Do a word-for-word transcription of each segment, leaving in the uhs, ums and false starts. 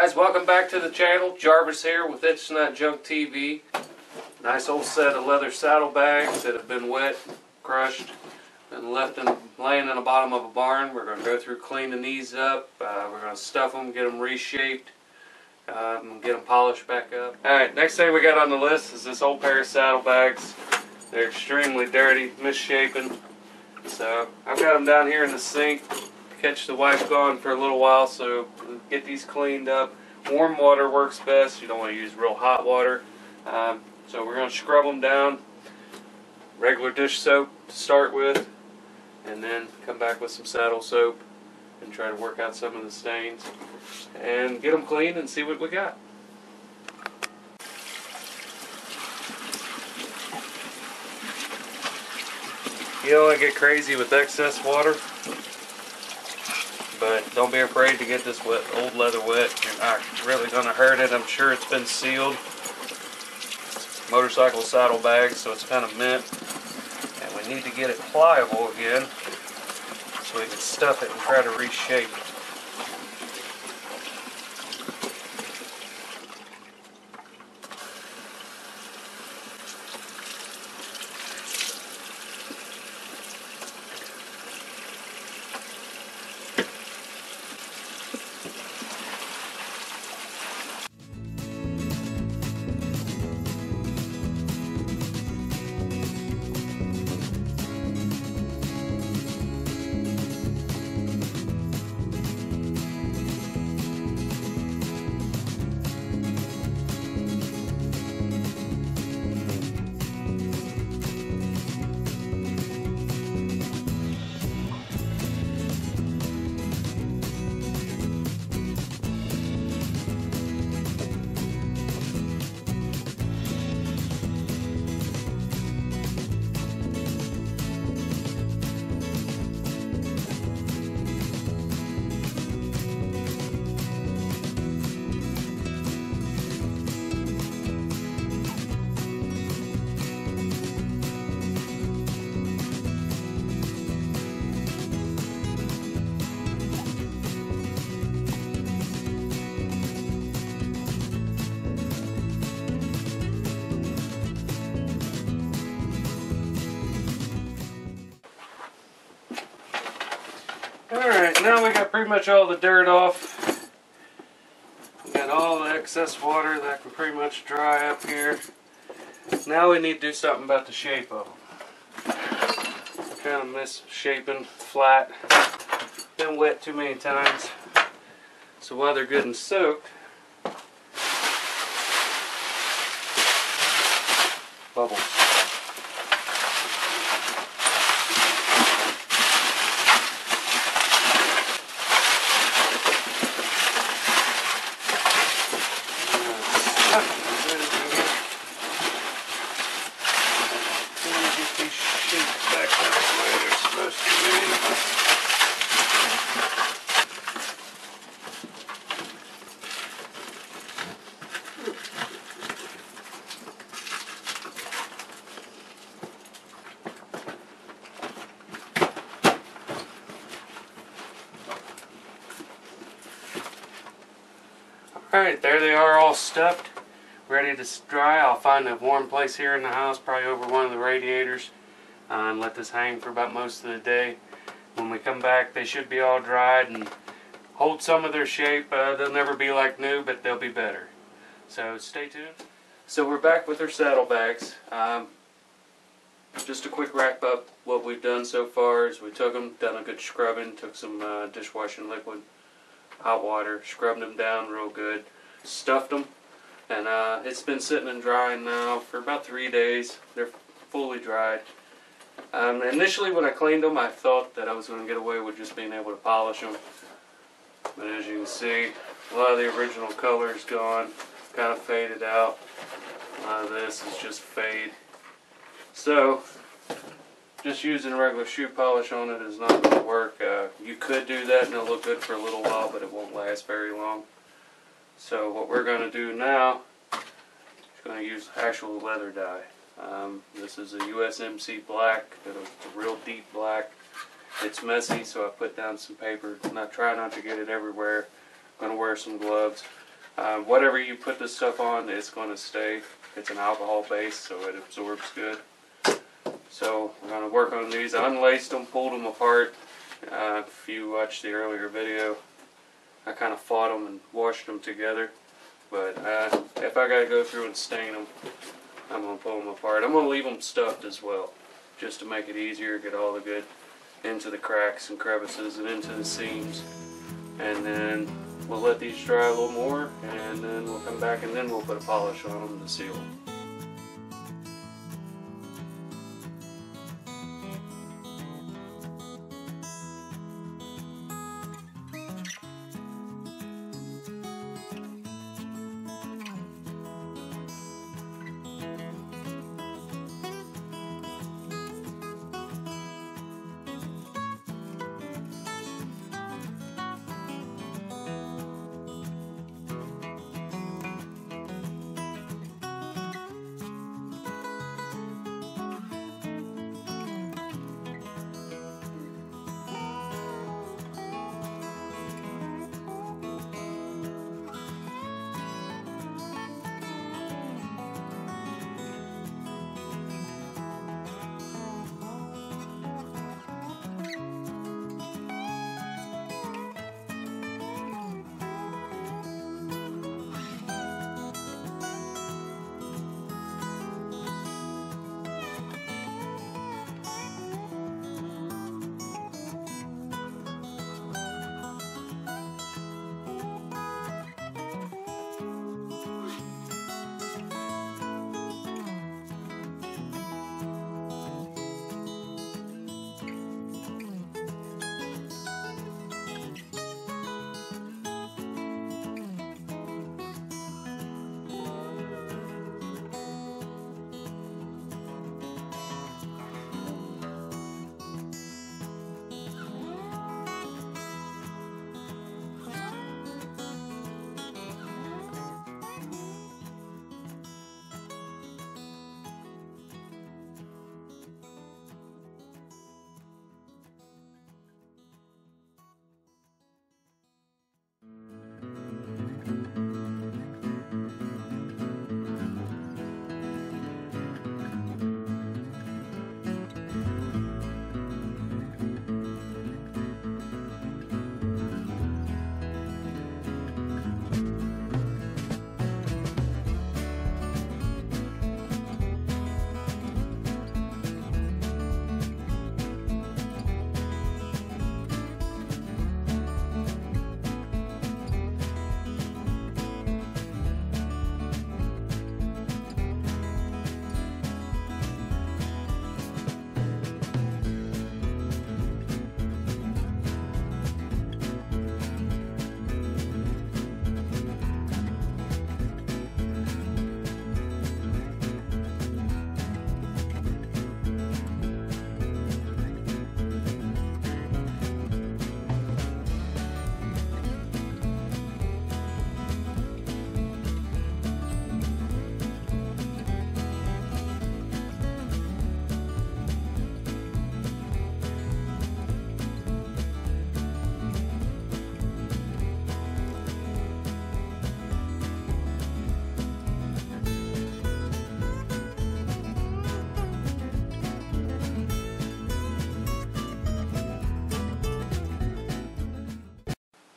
guys, welcome back to the channel. Jarvis here with It's Not Junk T V. Nice old set of leather saddlebags that have been wet, crushed, and left in, laying in the bottom of a barn. We're going to go through, cleaning these up. Uh, we're going to stuff them, get them reshaped, um, get them polished back up. Alright, next thing we got on the list is this old pair of saddlebags. They're extremely dirty, misshapen. So I've got them down here in the sink. Catch the wife gone for a little while, so get these cleaned up. Warm water works best. You don't want to use real hot water. Um, so we're going to scrub them down. Regular dish soap to start with, and then come back with some saddle soap and try to work out some of the stains and get them clean and see what we got. You don't want to get crazy with excess water, but don't be afraid to get this wet, old leather wet. You're not really going to hurt it. I'm sure it's been sealed. It's motorcycle saddle bags, so it's kind of mint. And we need to get it pliable again so we can stuff it and try to reshape . Alright, now we got pretty much all the dirt off. We got all the excess water that can pretty much dry up here. Now we need to do something about the shape of them. Kind of misshapen, flat. Been wet too many times. So while they're good and soaked, bubbles. Alright, there they are, all stuffed, ready to dry. I'll find a warm place here in the house, probably over one of the radiators, uh, and let this hang for about most of the day. When we come back, they should be all dried and hold some of their shape. Uh, they'll never be like new, but they'll be better. So stay tuned. So we're back with our saddlebags. Um, just a quick wrap up. What we've done so far is we took them, done a good scrubbing, took some uh, dishwashing liquid, hot water, scrubbed them down real good, stuffed them, and uh, it's been sitting and drying now for about three days. They're fully dried. Um, initially when I cleaned them, I thought that I was going to get away with just being able to polish them, but as you can see, a lot of the original color is gone, kind of faded out. A lot of this is just fade. So just using regular shoe polish on it is not going to work. Uh, you could do that and it'll look good for a little while, but it won't last very long. So what we're going to do now is going to use actual leather dye. Um, this is a U S M C black, a real deep black. It's messy, so I put down some paper. I'm not trying not to get it everywhere. I'm going to wear some gloves. Um, whatever you put this stuff on, it's going to stay. It's an alcohol base, so it absorbs good. So we're going to work on these. I unlaced them, pulled them apart. Uh, if you watched the earlier video, I kind of fought them and washed them together. But uh, if I got to go through and stain them, I'm going to pull them apart. I'm going to leave them stuffed as well, just to make it easier, get all the good into the cracks and crevices and into the seams. And then we'll let these dry a little more, and then we'll come back and then we'll put a polish on them to seal them.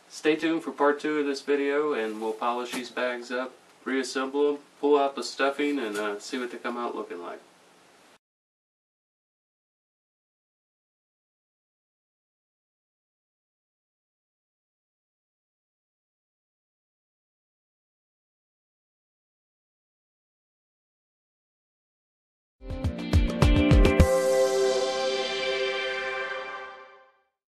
Stay tuned for part two of this video, and we'll polish these bags up, reassemble them, pull out the stuffing, and uh, see what they come out looking like.